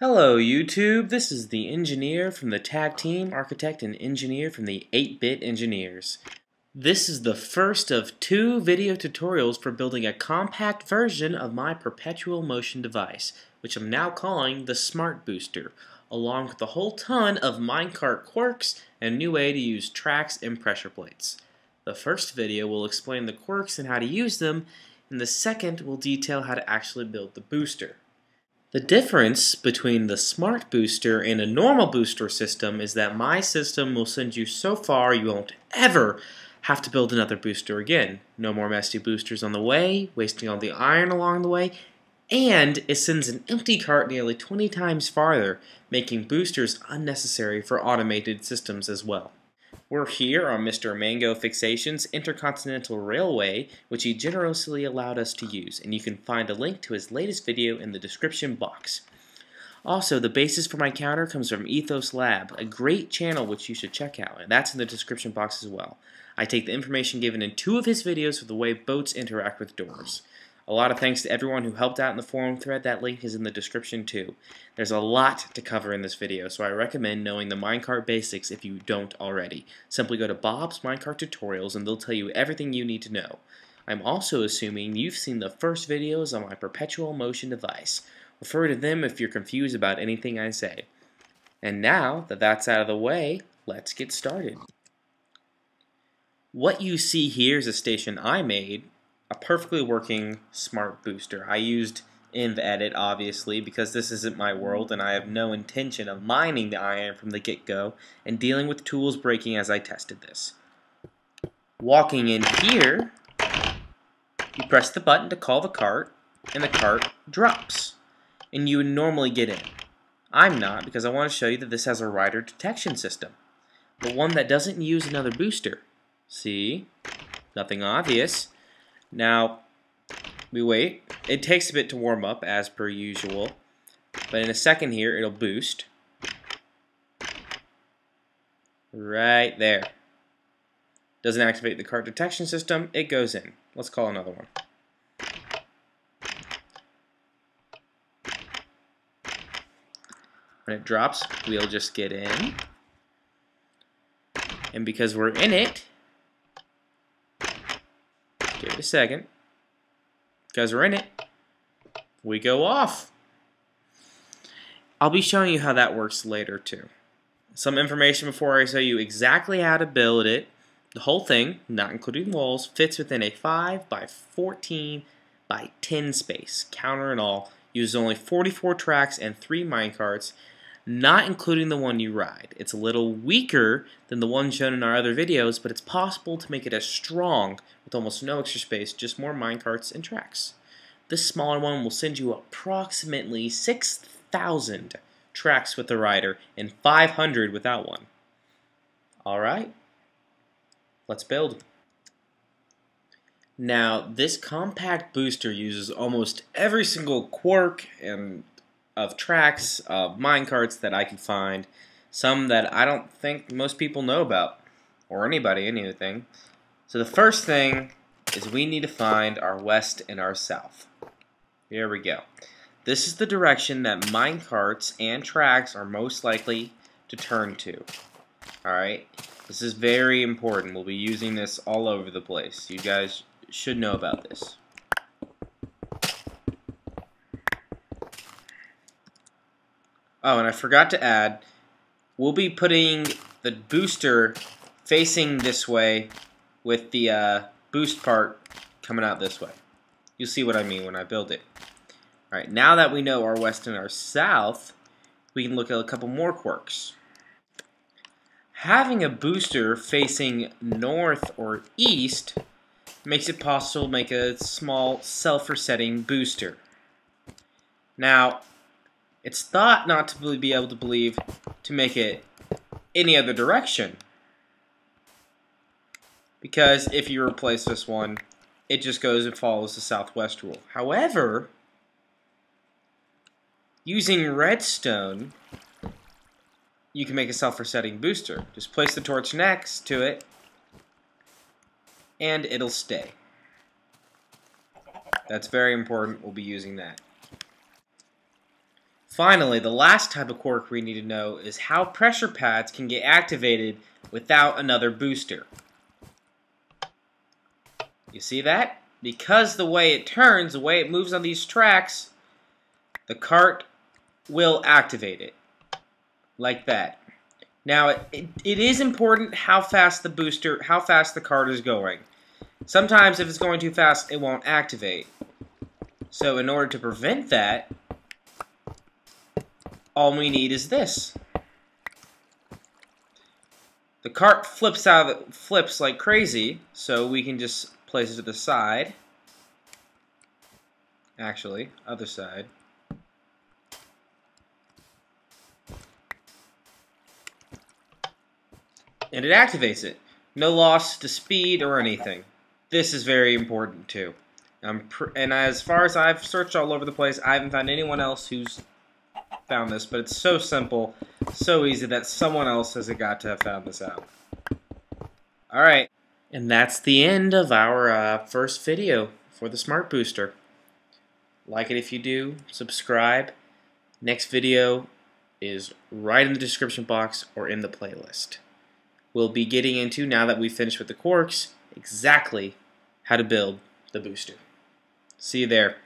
Hello YouTube, this is the engineer from the tag team, architect and engineer from the 8-Bit Engineers. This is the first of two video tutorials for building a compact version of my perpetual motion device, which I'm now calling the Smart Booster, along with a whole ton of minecart quirks and a new way to use tracks and pressure plates. The first video will explain the quirks and how to use them, and the second will detail how to actually build the booster. The difference between the Smart Booster and a normal booster system is that my system will send you so far you won't ever have to build another booster again. No more messy boosters on the way, wasting all the iron along the way, and it sends an empty cart nearly 20 times farther, making boosters unnecessary for automated systems as well. We're here on MrMangofication's Intercontinental Railway, which he generously allowed us to use, and you can find a link to his latest video in the description box. Also, the basis for my counter comes from EthosLab, a great channel which you should check out, and that's in the description box as well. I take the information given in two of his videos for the way boats interact with doors. A lot of thanks to everyone who helped out in the forum thread. That link is in the description too. There's a lot to cover in this video, so I recommend knowing the minecart basics if you don't already. Simply go to Bob's Minecart Tutorials and they'll tell you everything you need to know. I'm also assuming you've seen the first videos on my perpetual motion device. Refer to them if you're confused about anything I say. And now that that's out of the way, let's get started. What you see here is a station I made, a perfectly working Smart Booster. I used InvEdit, obviously, because this isn't my world and I have no intention of mining the iron from the get-go and dealing with tools breaking as I tested this. Walking in here, you press the button to call the cart and the cart drops, and you would normally get in. I'm not, because I want to show you that this has a rider detection system, but one that doesn't use another booster. See? Nothing obvious. Now, we wait. It takes a bit to warm up, as per usual, but in a second here, it'll boost. Right there. Doesn't activate the cart detection system, it goes in. Let's call another one. When it drops, we'll just get in. And because we're in it, give it a second. Because we're in it, we go off. I'll be showing you how that works later too. Some information before I show you exactly how to build it. The whole thing, not including walls, fits within a 5 by 14 by 10 space, counter and all. Uses only 44 tracks and 3 minecarts, not including the one you ride. It's a little weaker than the one shown in our other videos, but it's possible to make it as strong with almost no extra space, just more minecarts and tracks. This smaller one will send you approximately 6,000 tracks with the rider and 500 without one. Alright, let's build. Now, this compact booster uses almost every single quirk and of tracks, of minecarts that I can find, some that I don't think most people know about, or anybody, anything. So the first thing is we need to find our west and our south. Here we go. This is the direction that minecarts and tracks are most likely to turn to. Alright, this is very important. We'll be using this all over the place. You guys should know about this. Oh, and I forgot to add, we'll be putting the booster facing this way with the boost part coming out this way. You'll see what I mean when I build it. Alright, now that we know our west and our south, we can look at a couple more quirks. Having a booster facing north or east makes it possible to make a small self-resetting booster. Now, it's thought not to be able to believe to make it any other direction, because if you replace this one, it just goes and follows the southwest rule. However, using redstone, you can make a self-resetting booster. Just place the torch next to it, and it'll stay. That's very important. We'll be using that. Finally, the last type of quirk we need to know is how pressure pads can get activated without another booster. You see that? Because the way it turns, the way it moves on these tracks, the cart will activate it. Like that. Now, it is important how fast the booster, how fast the cart is going. Sometimes if it's going too fast, it won't activate. So in order to prevent that, all we need is this. The cart flips out of it, flips like crazy, so we can just place it to the side. Actually, other side. And it activates it. No loss to speed or anything. This is very important too. And as far as I've searched all over the place, I haven't found anyone else who's found this, but it's so simple, so easy that someone else has got to have found this out. Alright, and that's the end of our first video for the Smart Booster. Like it if you do, subscribe. Next video is right in the description box or in the playlist. We'll be getting into, now that we've finished with the quirks, exactly how to build the booster. See you there.